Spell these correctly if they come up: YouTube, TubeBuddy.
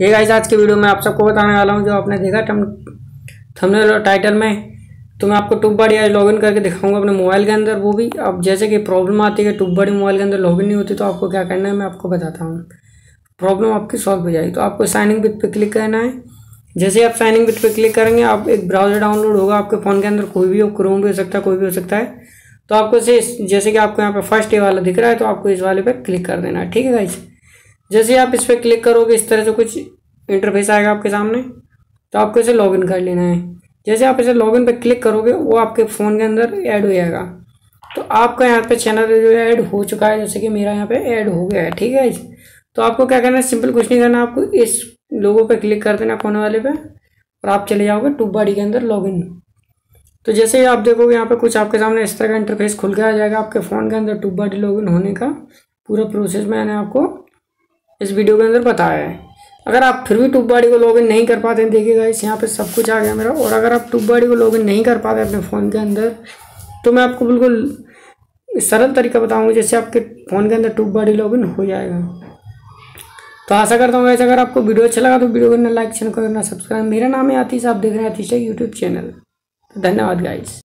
ये गाइस आज के वीडियो में आप सबको बताने वाला हूँ जो आपने देखा थंबनेल और टाइटल में, तो मैं आपको ट्यूबबडी आज लॉगिन करके दिखाऊंगा अपने मोबाइल के अंदर, वो भी। अब जैसे कि प्रॉब्लम आती है कि ट्यूबबडी मोबाइल के अंदर लॉगिन नहीं होती, तो आपको क्या करना है मैं आपको बताता हूँ। प्रॉब्लम आपकी सॉल्व हो जाएगी। तो आपको साइनिंग विथ पे क्लिक करना है। जैसे आप साइनिंग विथ पे क्लिक करेंगे, आप एक ब्राउजर डाउनलोड होगा आपके फ़ोन के अंदर, कोई भी हो, क्रोम भी हो सकता है, कोई भी हो सकता है। तो आपको इसे जैसे कि आपको यहाँ पर फर्स्ट ये वाला दिख रहा है, तो आपको इस वाले पर क्लिक कर देना है, ठीक है गाइस। जैसे आप इस पर क्लिक करोगे इस तरह से कुछ इंटरफेस आएगा आपके सामने, तो आपको इसे लॉगिन कर लेना है। जैसे आप इसे लॉगिन पर क्लिक करोगे वो आपके फ़ोन के अंदर ऐड हो जाएगा। तो आपका यहाँ पे चैनल जो है ऐड हो चुका है, जैसे कि मेरा यहाँ पे ऐड हो गया है, ठीक है। तो आपको क्या करना है, सिंपल कुछ नहीं करना, आपको इस लोगों पे क्लिक कर देना कोने वाले पे, और आप चले जाओगे ट्यूबबडी के अंदर लॉगिन। तो जैसे ही आप देखोगे यहाँ पे कुछ आपके सामने इस तरह का इंटरफेस खुल के आ जाएगा आपके फ़ोन के अंदर। ट्यूबबडी लॉगिन होने का पूरा प्रोसेस मैंने आपको इस वीडियो के अंदर बताया है। अगर आप फिर भी ट्यूबबडी को लॉगिन नहीं कर पाते हैं, देखिएगा इस यहाँ पे सब कुछ आ गया मेरा। और अगर आप ट्यूबबडी को लॉगिन नहीं कर पाते अपने फ़ोन के अंदर, तो मैं आपको बिल्कुल सरल तरीका बताऊंगा जैसे आपके फ़ोन के अंदर ट्यूबबडी लॉगिन हो जाएगा। तो आशा करता हूँ वैसे अगर आपको वीडियो अच्छा लगा तो वीडियो करना लाइक, चैनल को करना सब्सक्राइब। मेरा नाम है आतिश, आप देख रहे हैं आतिश का यूट्यूब चैनल। धन्यवाद गाइस।